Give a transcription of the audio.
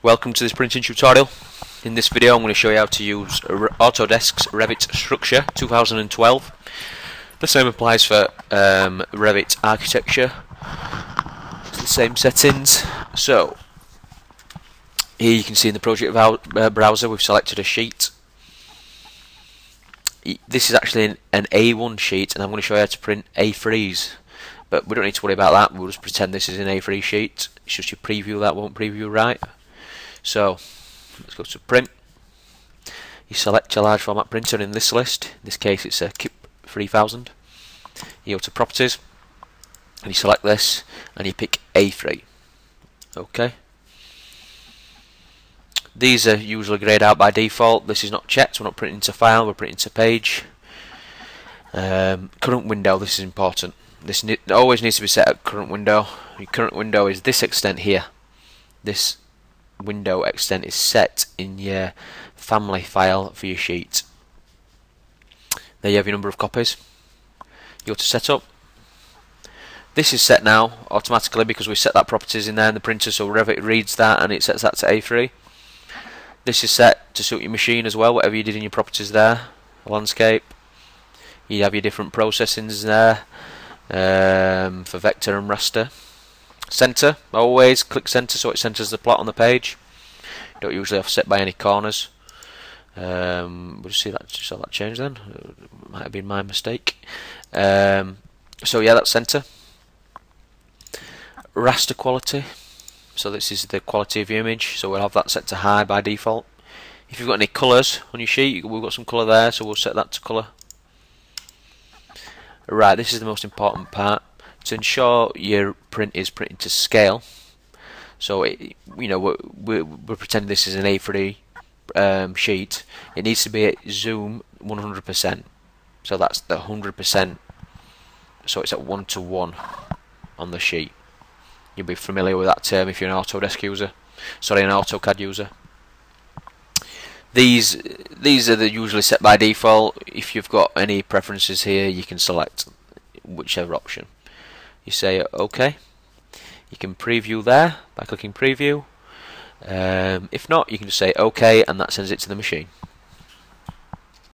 Welcome to this printing tutorial. In this video I'm going to show you how to use Autodesk's Revit Structure 2012. The same applies for Revit Architecture. It's the same settings. So here you can see in the project browser we've selected a sheet. This is actually an A1 sheet, and I'm going to show you how to print A3s. But we don't need to worry about that, we'll just pretend this is an A3 sheet. It's just your preview that won't preview right. So let's go to print. You select your large format printer in this list, in this case it's a KIPP 3000. You go to properties and you select this and you pick A3. Okay. These are usually greyed out by default. This is not checked, we're not printing to file, we're printing to page. Current window, this is important. This always needs to be set at current window. Your current window is this extent here. This window extent is set in your family file for your sheet. There you have your number of copies. You go to setup. This is set now automatically because we set that properties in there in the printer, so Revit reads that and it sets that to A3. This is set to suit your machine as well, whatever you did in your properties there. Landscape. You have your different processings there. For vector and raster. Center, always click center so it centers the plot on the page. Don't usually offset by any corners. We'll see that, saw that change then. It might have been my mistake. So yeah, that's center. Raster quality. So this is the quality of your image. So we'll have that set to high by default. If you've got any colors on your sheet, we've got some color there, so we'll set that to color. Right, this is the most important part. To ensure your print is printed to scale, so it, you know, we're pretending this is an A3 sheet. It needs to be at zoom 100%. So that's the 100%. So it's at 1:1 on the sheet. You'll be familiar with that term if you're an Autodesk user. Sorry, an AutoCAD user. These are usually set by default. If you've got any preferences here, you can select whichever option. You say OK. You can preview there by clicking preview. If not, you can just say OK, and that sends it to the machine.